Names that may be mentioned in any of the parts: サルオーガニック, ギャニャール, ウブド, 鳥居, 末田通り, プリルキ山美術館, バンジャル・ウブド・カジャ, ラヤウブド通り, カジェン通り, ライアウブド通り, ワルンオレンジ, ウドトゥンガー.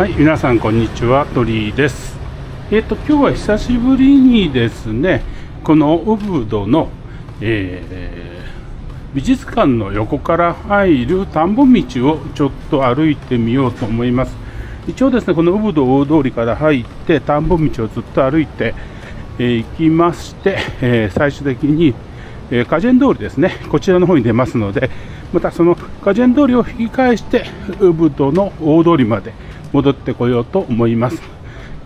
はい、皆さんこんにちは、鳥居です。今日は久しぶりにですね、このウブドの、美術館の横から入る田んぼ道をちょっと歩いてみようと思います。一応ですね、このウブド大通りから入って田んぼ道をずっと歩いて行きまして、最終的にカジェン通りですね、こちらの方に出ますので、またそのカジェン通りを引き返してウブドの大通りまで戻ってこようと思います。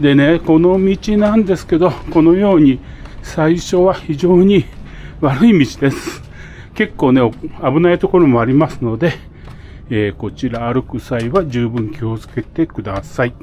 でね、この道なんですけど、このように最初は非常に悪い道です。結構ね、危ないところもありますので、こちら歩く際は十分気をつけてください。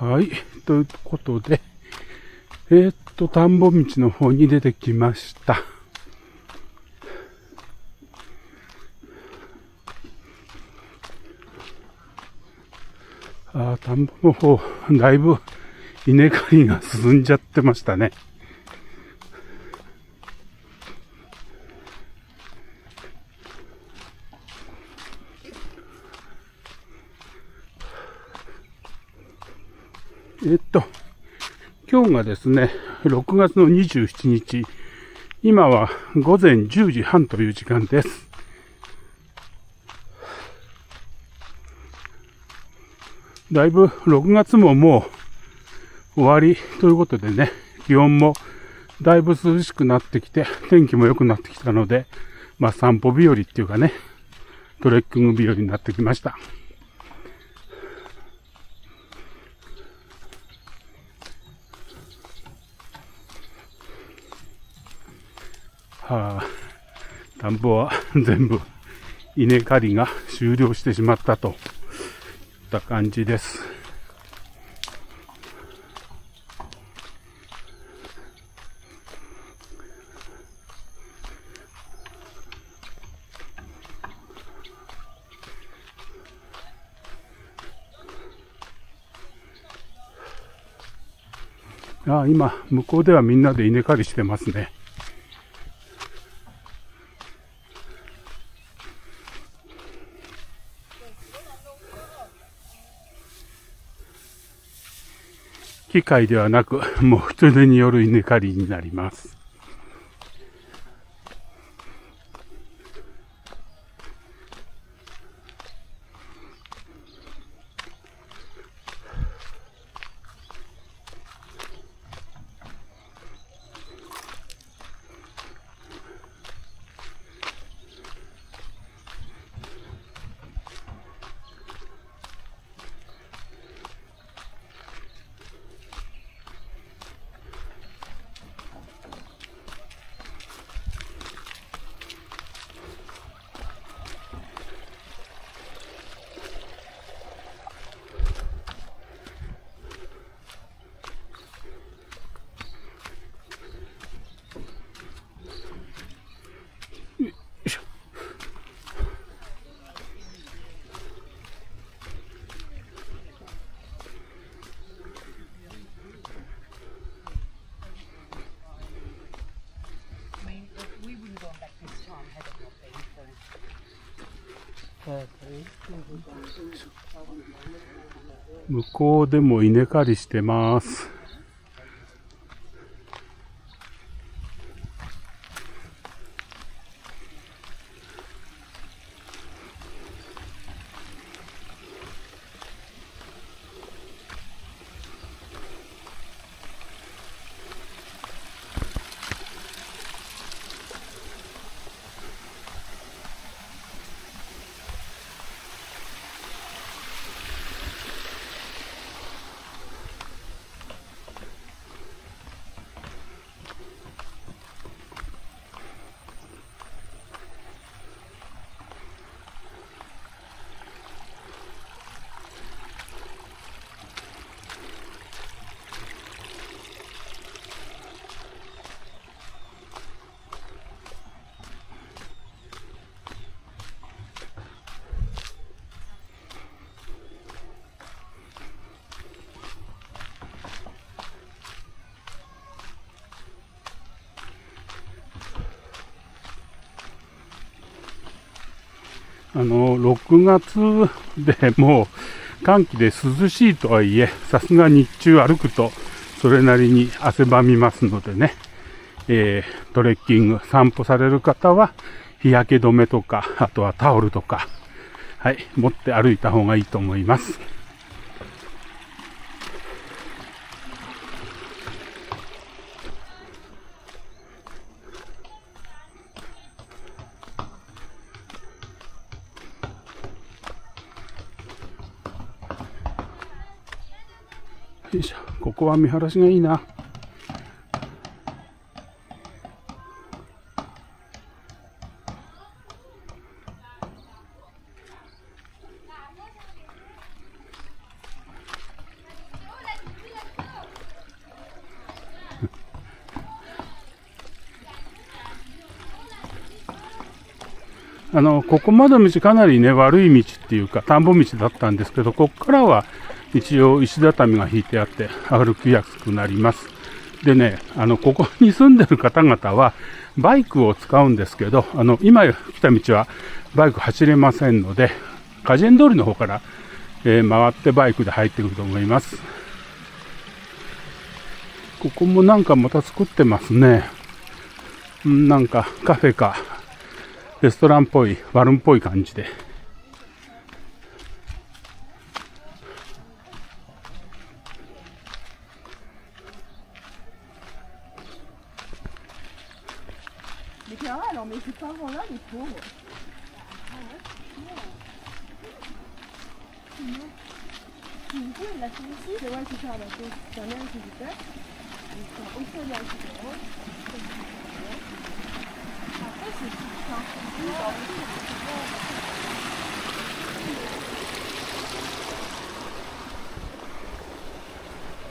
はい、ということで、田んぼ道の方に出てきました。あ、田んぼの方、だいぶ稲刈りが進んじゃってましたね。今日がですね、6月の27日、今は午前10時半という時間です。だいぶ6月ももう終わりということでね、気温もだいぶ涼しくなってきて、天気も良くなってきたので、まあ散歩日和っていうかね、トレッキング日和になってきました。はあ、田んぼは全部稲刈りが終了してしまったといった感じです。ああ、今、向こうではみんなで稲刈りしてますね。機械ではなく、もう人手による稲刈りになります。向こうでも稲刈りしてます。6月でもう寒気で涼しいとはいえ、さすが日中歩くとそれなりに汗ばみますのでね、トレッキング、散歩される方は日焼け止めとか、あとはタオルとか、はい、持って歩いた方がいいと思います。よいしょ、ここは見晴らしがいいな。ここまでの道かなりね、悪い道っていうか田んぼ道だったんですけど、ここからは一応石畳が引いてあって歩きやすくなります。でね、ここに住んでる方々はバイクを使うんですけど、今来た道はバイク走れませんので、果樹園通りの方から、回ってバイクで入ってくると思います。ここもなんかまた作ってますね。なんかカフェかレストランっぽい、バルーンっぽい感じで。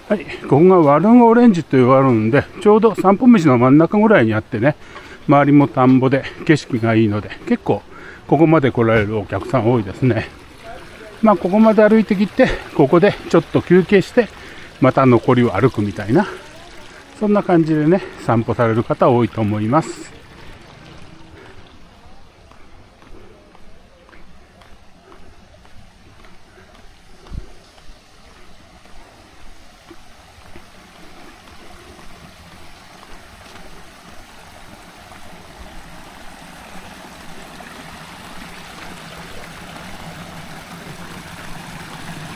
はい、ここがワルンオレンジというワルンで、ちょうど散歩道の真ん中ぐらいにあってね、周りも田んぼで景色がいいので、結構ここまで来られるお客さん多いですね。まあここまで歩いてきて、ここでちょっと休憩してまた残りを歩くみたいな、そんな感じでね、散歩される方多いと思います。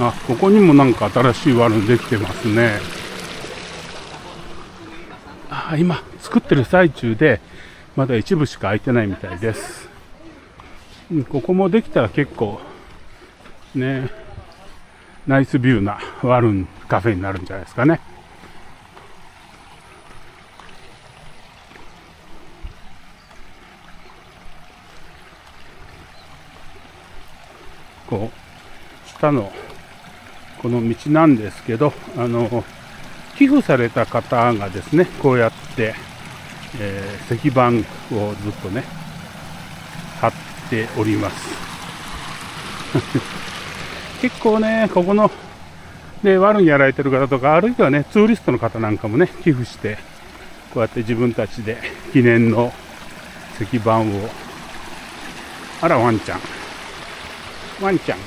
あ、ここにもなんか新しいワルンできてますね。あ、今作ってる最中でまだ一部しか空いてないみたいです。ここもできたら結構ね、ナイスビューなワルンカフェになるんじゃないですかね。こう下のこの道なんですけど、寄付された方がですね、こうやって、石板をずっとね貼っております結構ね、ここのでワルンやられてる方とか、あるいはねツーリストの方なんかもね、寄付してこうやって自分たちで記念の石板を、あらワンちゃんワンちゃん。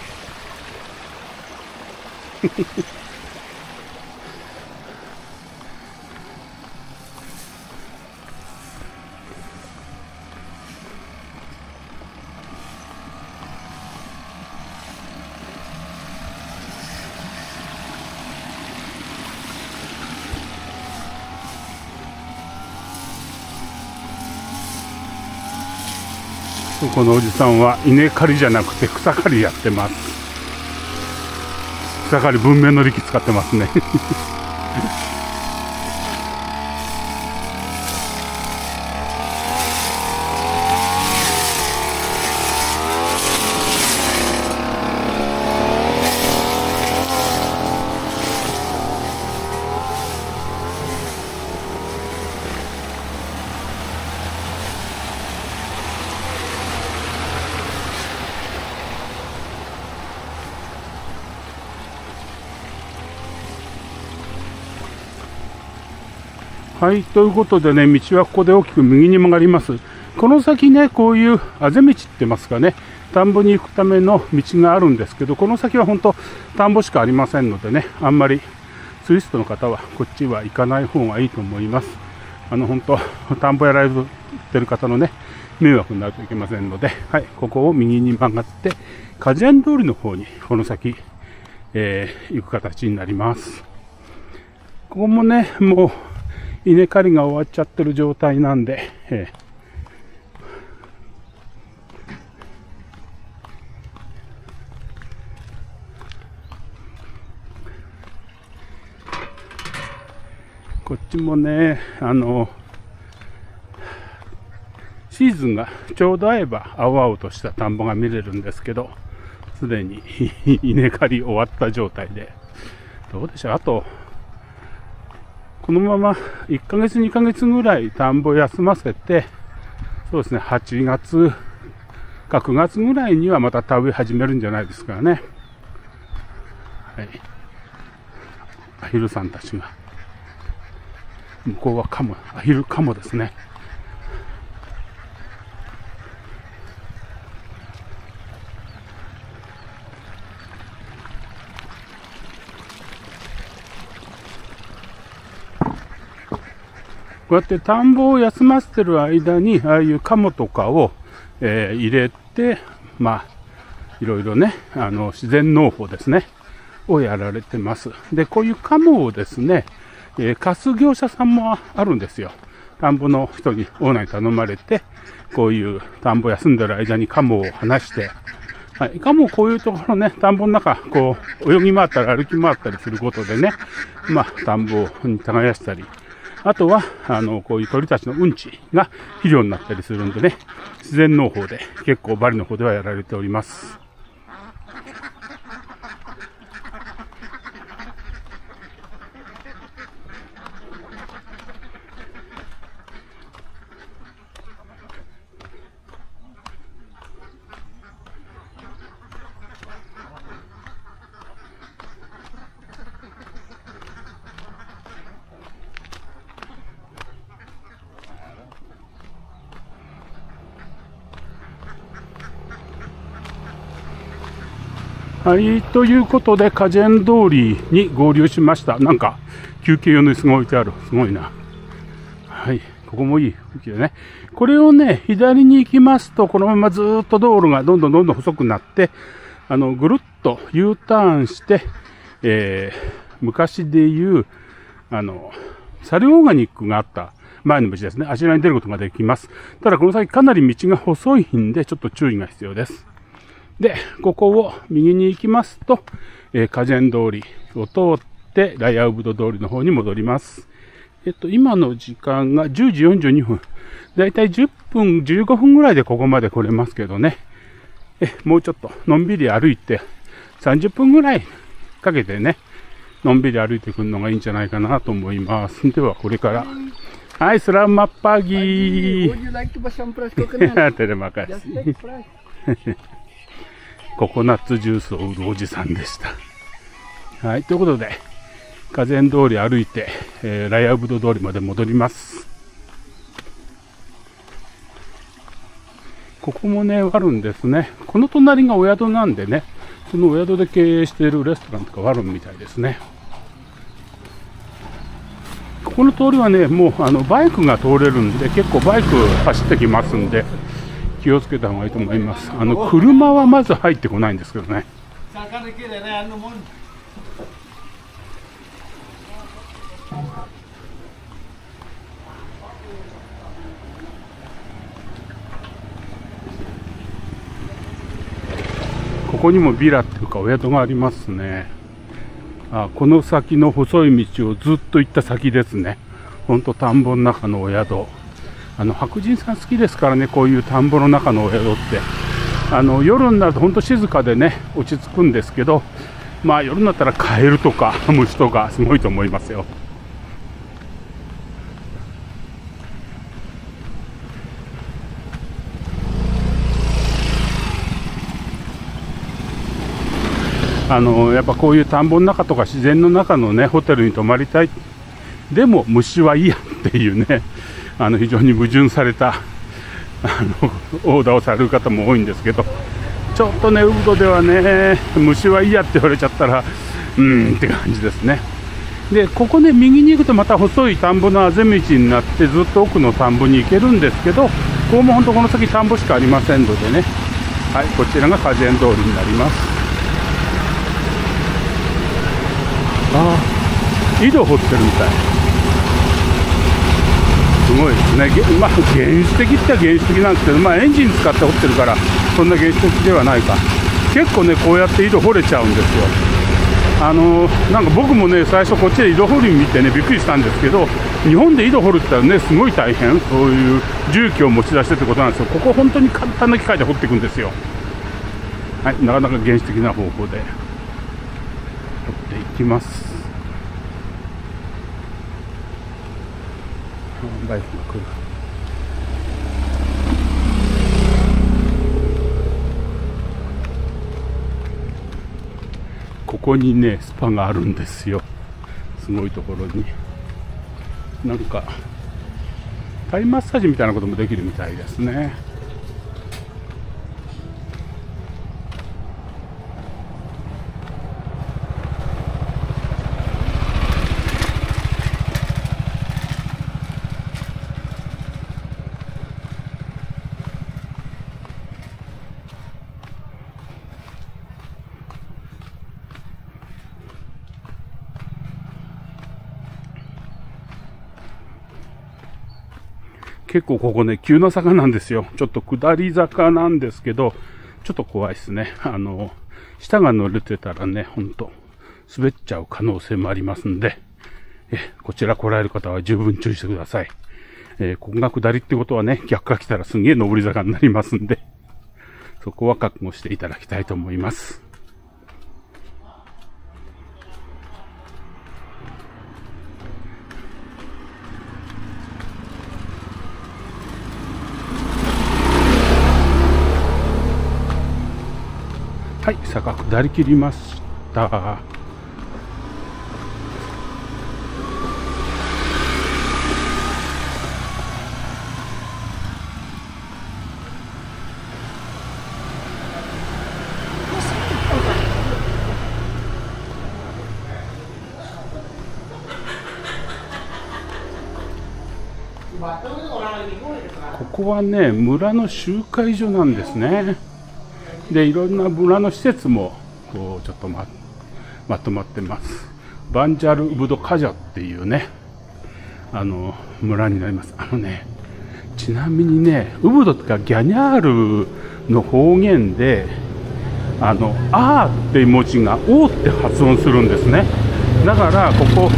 このおじさんは稲刈りじゃなくて草刈りやってます。草刈り文明の力使ってますね。はい、ということでね、道はここで大きく右に曲がります。この先ね、こういうあぜ道って言いますかね、田んぼに行くための道があるんですけど、この先は本当田んぼしかありませんのでね、あんまりツイストの方はこっちは行かない方がいいと思います。本当田んぼやられてる方のね、迷惑になるといけませんので、はい、ここを右に曲がって果樹園通りの方にこの先、行く形になります。ここもね、もう稲刈りが終わっちゃってる状態なんで、こっちもね、シーズンがちょうど合えば青々とした田んぼが見れるんですけど、すでに稲刈り終わった状態で、どうでしょう、あとこのまま1ヶ月2ヶ月ぐらい田んぼ休ませて、そうですね、8月か9月ぐらいにはまた田植え始めるんじゃないですかね。はい、アヒルさんたちが、向こうはカモ、アヒルカモですね。こうやって田んぼを休ませてる間に、ああいうカモとかを、入れて、まあ、いろいろね、自然農法ですね、をやられてます。で、こういうカモをですね、貸す業者さんもあるんですよ。田んぼの人に、オーナーに頼まれて、こういう田んぼ休んでる間にカモを放して、はい、カモこういうところね、田んぼの中、こう、泳ぎ回ったり歩き回ったりすることでね、まあ、田んぼに耕したり、あとは、こういう鳥たちのうんちが肥料になったりするんでね、自然農法で結構バリの方ではやられております。はい、ということで、果樹園通りに合流しました。なんか、休憩用の椅子が置いてある。すごいな。はい、ここもいい雰囲気でね。これをね、左に行きますと、このままずっと道路がどんどんどんどん細くなって、ぐるっと U ターンして、昔でいう、サルオーガニックがあった前の道ですね。あちらに出ることができます。ただ、この先かなり道が細いんで、ちょっと注意が必要です。で、ここを右に行きますと、果樹園通りを通って、ライアウブド通りの方に戻ります。今の時間が10時42分。だいたい10分、15分ぐらいでここまで来れますけどね。もうちょっと、のんびり歩いて、30分ぐらいかけてね、のんびり歩いてくるのがいいんじゃないかなと思います。では、これから。はい、スラマッパギー。テレマカス。ココナッツジュースを売るおじさんでした。はい、ということで、果樹園通り歩いて、ライアウブド通りまで戻ります。ここもね、あるんですね。この隣がお宿なんでね、そのお宿で経営しているレストランとかはあるみたいですね。ここの通りはね、もうバイクが通れるんで、結構バイク走ってきますんで、気をつけた方がいいと思います。車はまず入ってこないんですけどね。ここにもビラっていうかお宿がありますね。あ、この先の細い道をずっと行った先ですね。ほんと田んぼの中のお宿。白人さん好きですからね、こういう田んぼの中のお宿って夜になるとほんと静かでね、落ち着くんですけど、まあ夜になったらカエルとか虫とかすごいと思いますよ。やっぱこういう田んぼの中とか自然の中のね、ホテルに泊まりたい、でも虫はいいやっていうね、非常に矛盾されたオーダーをされる方も多いんですけど、ちょっとね、ウブドではね、虫はいいやって言われちゃったら、って感じですね。で、ここね、右に行くとまた細い田んぼのあぜ道になって、ずっと奥の田んぼに行けるんですけど、ここも本当、この先、田んぼしかありませんのでね、はい、こちらが果樹園通りになります。井戸を掘ってるみたい、すごいですね。まあ、原始的っては原始的なんですけど、まあ、エンジン使って掘ってるから、そんな原始的ではないか。結構ね、こうやって井戸掘れちゃうんですよ。なんか僕もね、最初こっちで井戸掘り見てね、びっくりしたんですけど、日本で井戸掘るって言ったらね、すごい大変、そういう重機を持ち出してってことなんですよ。ここ本当に簡単な機械で掘っていくんですよ。はい、なかなか原始的な方法で掘っていきます。バイクが来る。ここにね、スパがあるんですよ。すごいところに。なんかタイマッサージみたいなこともできるみたいですね。結構ここね、急な坂なんですよ。ちょっと下り坂なんですけど、ちょっと怖いですね。下が濡れてたらね、ほんと、滑っちゃう可能性もありますんで、こちら来られる方は十分注意してください。ここが下りってことはね、逆から来たらすんげえ上り坂になりますんで、そこは覚悟していただきたいと思います。はい、坂下り切りました。ここはね、村の集会所なんですね。で、いろんな村の施設もこうちょっと まとまってます。バンジャル・ウブド・カジャっていうね、村になります。ちなみにね、ウブドとかギャニャールの方言で「あー」って文字が「お」って発音するんですね。だからここ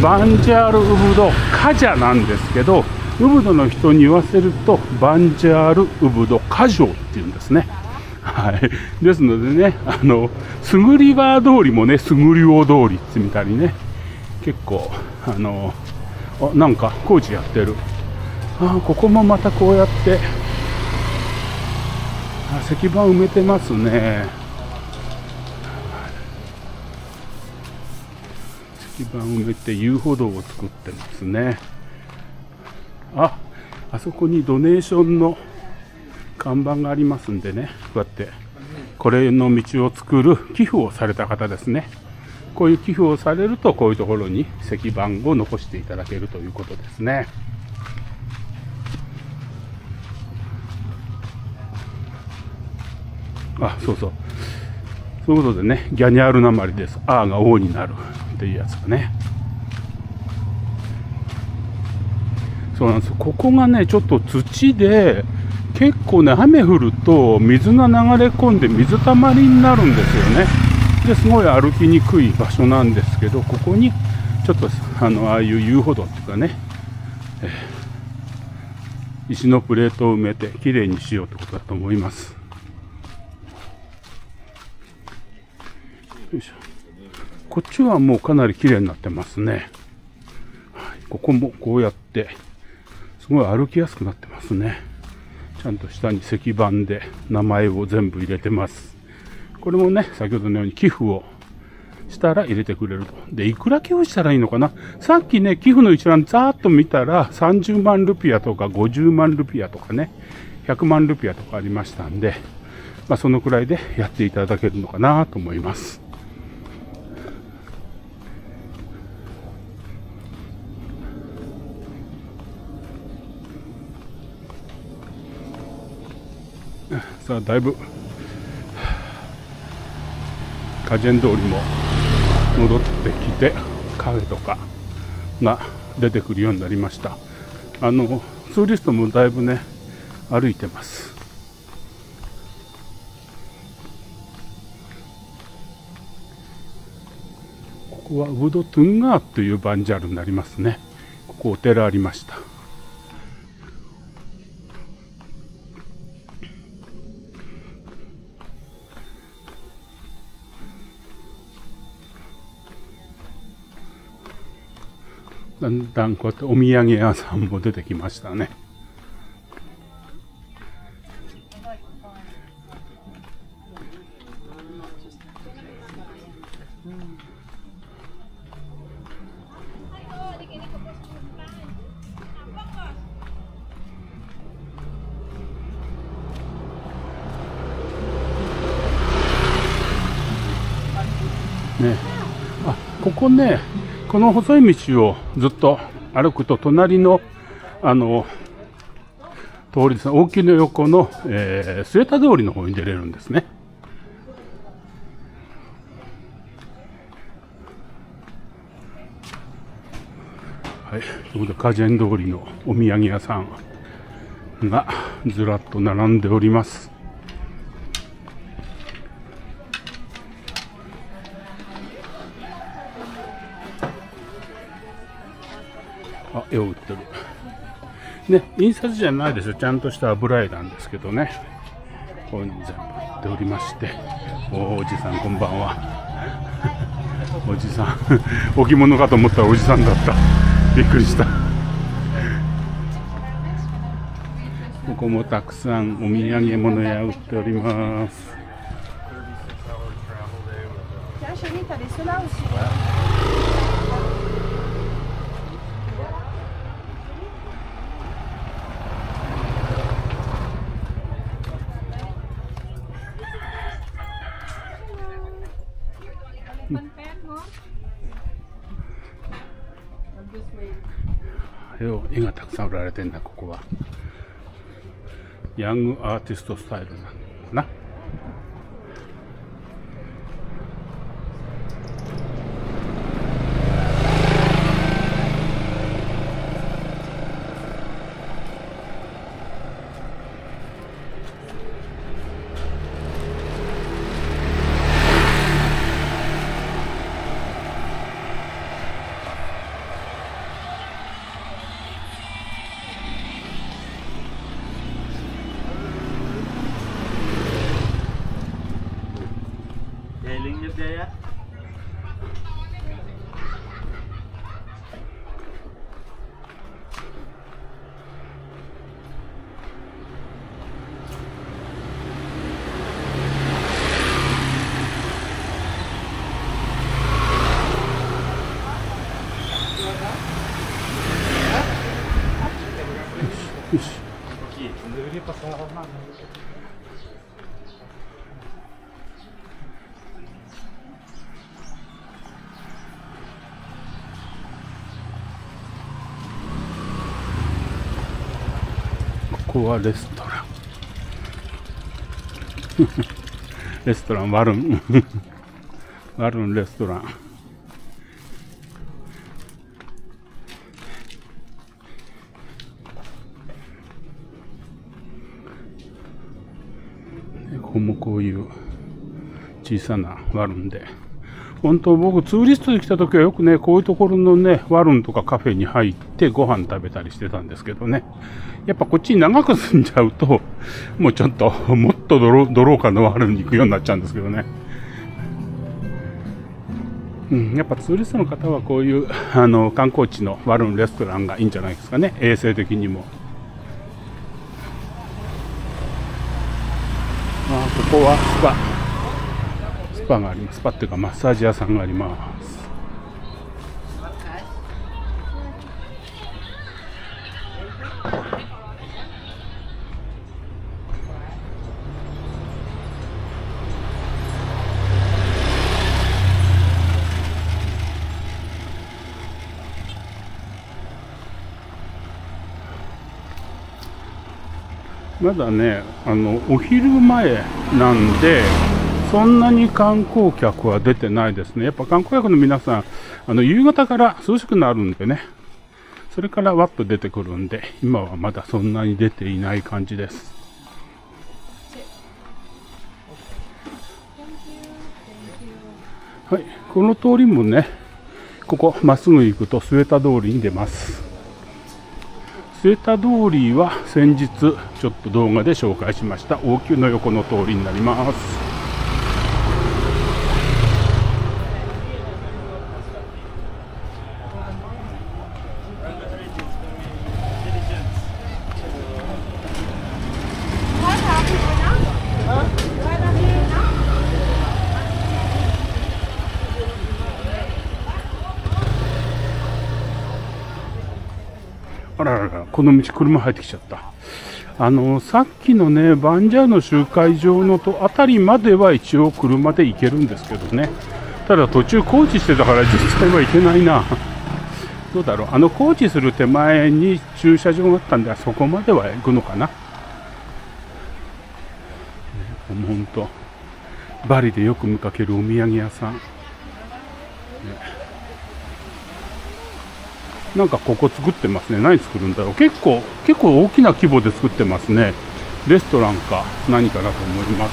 バンジャル・ウブド・カジャなんですけど、ウブドの人に言わせるとバンジャル・ウブド・カジョっていうんですね。はい、ですのでね、すぐりバー通りもね、すぐりお通りってみたりね、結構、なんか工事やってる。ここもまたこうやって、石板埋めてますね。石板埋めて遊歩道を作ってますね。あそこにドネーションの看板がありますんでね、こうやってこれの道を作る寄付をされた方ですね。こういう寄付をされるとこういうところに石板を残していただけるということですね。あ、そうそう。そういうことでね、ギャニャールなまりです。あーが王になるっていうやつがね。そうなんです。ここがね、ちょっと土で、結構ね、雨降ると水が流れ込んで水たまりになるんですよね。ですごい歩きにくい場所なんですけど、ここにちょっとああいう遊歩道っていうかね、石のプレートを埋めてきれいにしようってことだと思います。よいしょ。こっちはもうかなりきれいになってますね。はい、ここもこうやってすごい歩きやすくなってますね。ちゃんと下に石板で名前を全部入れてます。これもね、先ほどのように寄付をしたら入れてくれると。で、いくら寄付したらいいのかな？さっきね、寄付の一覧ざーっと見たら30万ルピアとか50万ルピアとかね、100万ルピアとかありましたんで、まあそのくらいでやっていただけるのかなと思います。さあ、だいぶカジェン通りも戻ってきてカフェとかが出てくるようになりました。ツーリストもだいぶね歩いてます。ここはウドトゥンガーというバンジャールになりますね。ここお寺ありました。だんだんこうやってお土産屋さんも出てきましたね。ね、あ、ここね、この細い道をずっと歩くと隣の通りですね、大木の横の、末田通りの方に出れるんですね。はい、ということでカジェン通りのお土産屋さんがずらっと並んでおります。あ、絵を売ってる。ね、印刷じゃないですよ。ちゃんとした油絵なんですけどね。こういうの全部売っておりまして。おじさん、こんばんは。おじさん、置物かと思ったらおじさんだった。びっくりした。ここもたくさんお土産物屋売っております。絵がたくさん売られてんだ。ここはヤングアーティストスタイルなのかな。ここはレストランレストランワルンワルンレストラン。ここもこういう小さなワルンで、本当僕ツーリストで来た時はよくね、こういうところのねワルンとかカフェに入ってご飯食べたりしてたんですけどね、やっぱこっちに長く住んじゃうともうちょっともっとドローカーのワルンに行くようになっちゃうんですけどね、うん、やっぱツーリストの方はこういう観光地のワルンレストランがいいんじゃないですかね、衛生的にも。ここはスパがあります。スパっていうかマッサージ屋さんがあります。まだね、お昼前なんで、そんなに観光客は出てないですね。やっぱ観光客の皆さん、夕方から涼しくなるんでね、それからわっと出てくるんで、今はまだそんなに出ていない感じです。はい、この通りもね、ここ、まっすぐ行くと末田通りに出ます。末田通りは先日ちょっと動画で紹介しました王宮の横の通りになります。あららら、この道車入ってきちゃった。さっきのねバンジャーの集会場のとあたりまでは一応車で行けるんですけどね、ただ途中工事してたから実際は行けないな。どうだろう、工事する手前に駐車場があったんで、そこまでは行くのかな。ほんとバリでよく見かけるお土産屋さん、ね、なんかここ作ってますね。何作るんだろう。結構大きな規模で作ってますね。レストランか何かだと思います。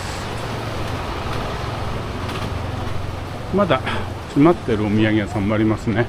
まだ閉まってるお土産屋さんもありますね。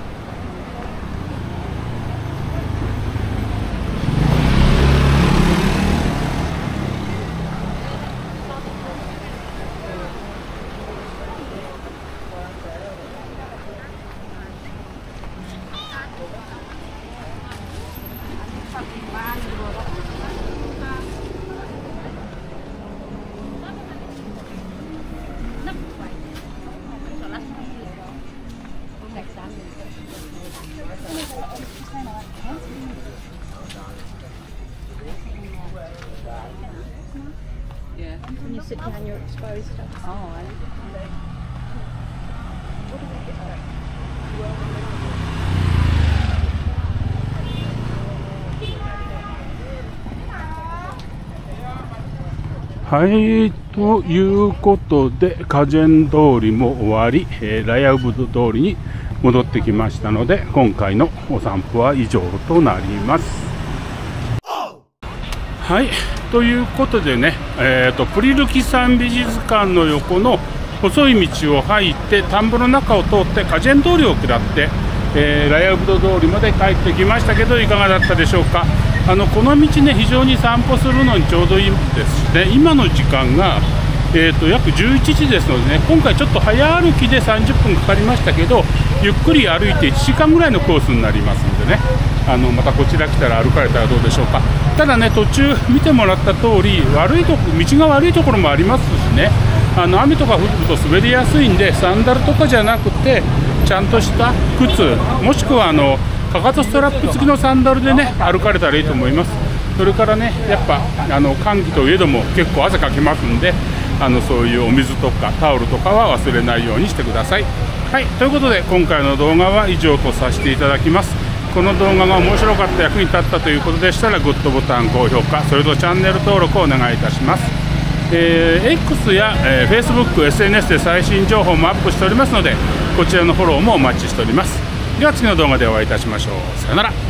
はい、ということでカジェン通りも終わり、ラヤウブド通りに戻ってきましたので、今回のお散歩は以上となります。はい、ということでね、プリルキ山美術館の横の細い道を入って田んぼの中を通ってカジェン通りを下って、ラヤウブド通りまで帰ってきましたけど、いかがだったでしょうか。この道ね、非常に散歩するのにちょうどいいですしね、今の時間が、約11時ですのでね、今回ちょっと早歩きで30分かかりましたけど、ゆっくり歩いて1時間ぐらいのコースになりますんでね、またこちら来たら歩かれたらどうでしょうか。ただね、途中見てもらった通り、道が悪いところもありますしね、雨とか降ると滑りやすいんで、サンダルとかじゃなくて、ちゃんとした靴、もしくはかかとストラップ付きのサンダルでね歩かれたらいいと思います。それからね、やっぱ寒気といえども結構汗かきますんで、そういうお水とかタオルとかは忘れないようにしてください。はい、ということで今回の動画は以上とさせていただきます。この動画が面白かった、役に立ったということでしたらグッドボタン、高評価、それとチャンネル登録をお願いいたします。X や、Facebook、SNS で最新情報もアップしておりますので、こちらのフォローもお待ちしております。では次の動画でお会いいたしましょう。さよなら。